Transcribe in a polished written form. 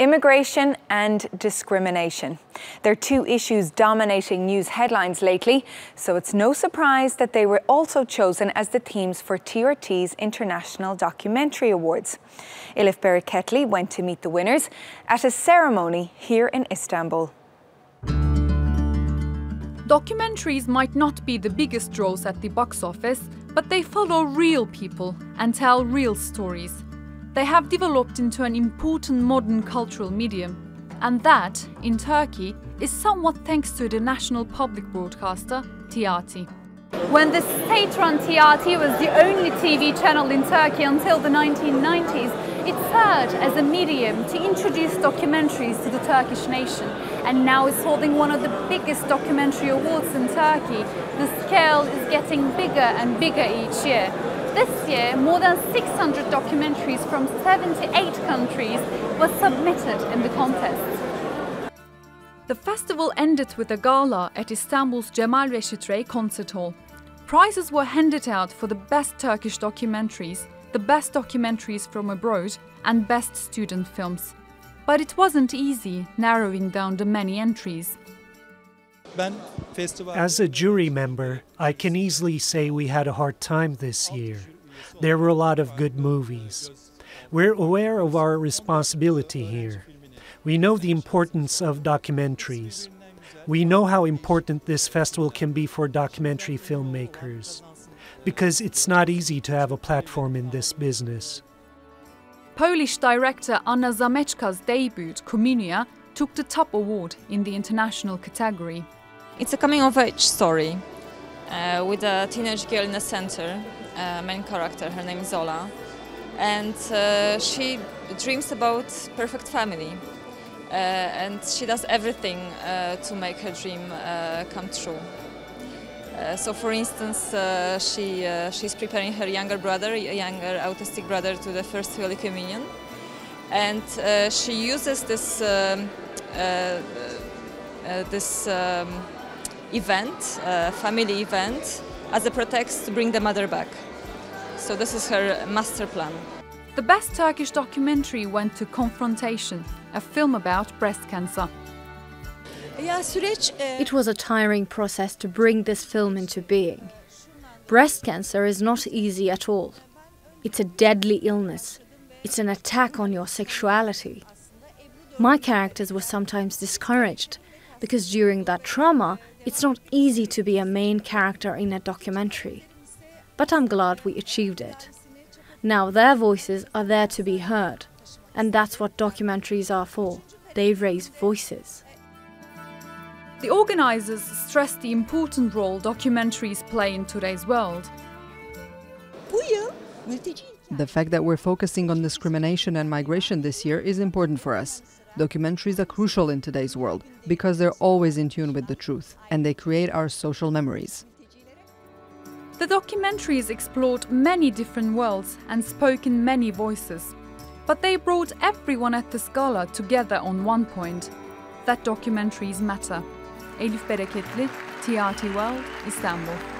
Immigration and discrimination. They're two issues dominating news headlines lately, so it's no surprise that they were also chosen as the themes for TRT's International Documentary Awards. Elif Bereketli went to meet the winners at a ceremony here in Istanbul. Documentaries might not be the biggest draws at the box office, but they follow real people and tell real stories. They have developed into an important modern cultural medium. And that, in Turkey, is somewhat thanks to the national public broadcaster, TRT. When the state-run TRT was the only TV channel in Turkey until the 1990s, it served as a medium to introduce documentaries to the Turkish nation. And now it's holding one of the biggest documentary awards in Turkey. The scale is getting bigger and bigger each year. This year, more than 600 documentaries from 78 countries were submitted in the contest. The festival ended with a gala at Istanbul's Cemal Reşit Rey concert hall. Prizes were handed out for the best Turkish documentaries, the best documentaries from abroad, and best student films. But it wasn't easy narrowing down the many entries. As a jury member, I can easily say we had a hard time this year. There were a lot of good movies. We're aware of our responsibility here. We know the importance of documentaries. We know how important this festival can be for documentary filmmakers, because it's not easy to have a platform in this business. Polish director Anna Zameczka's debut, Komunia, took the top award in the international category. It's a coming-of-age story with a teenage girl in the center, main character, her name is Ola, and she dreams about perfect family, and she does everything to make her dream come true. So for instance, she's preparing her younger brother, autistic brother, to the first Holy Communion, and she uses this event, family event, as a pretext to bring the mother back. So this is her master plan. The best Turkish documentary went to Confrontation, a film about breast cancer. It was a tiring process to bring this film into being. Breast cancer is not easy at all. It's a deadly illness. It's an attack on your sexuality. My characters were sometimes discouraged, because during that trauma, it's not easy to be a main character in a documentary. But I'm glad we achieved it. Now their voices are there to be heard, and that's what documentaries are for. They raise voices. The organizers stressed the important role documentaries play in today's world. The fact that we're focusing on discrimination and migration this year is important for us. Documentaries are crucial in today's world because they're always in tune with the truth and they create our social memories. The documentaries explored many different worlds and spoke in many voices. But they brought everyone at this gala together on one point, that documentaries matter. Elif Bereketli, TRT World, Istanbul.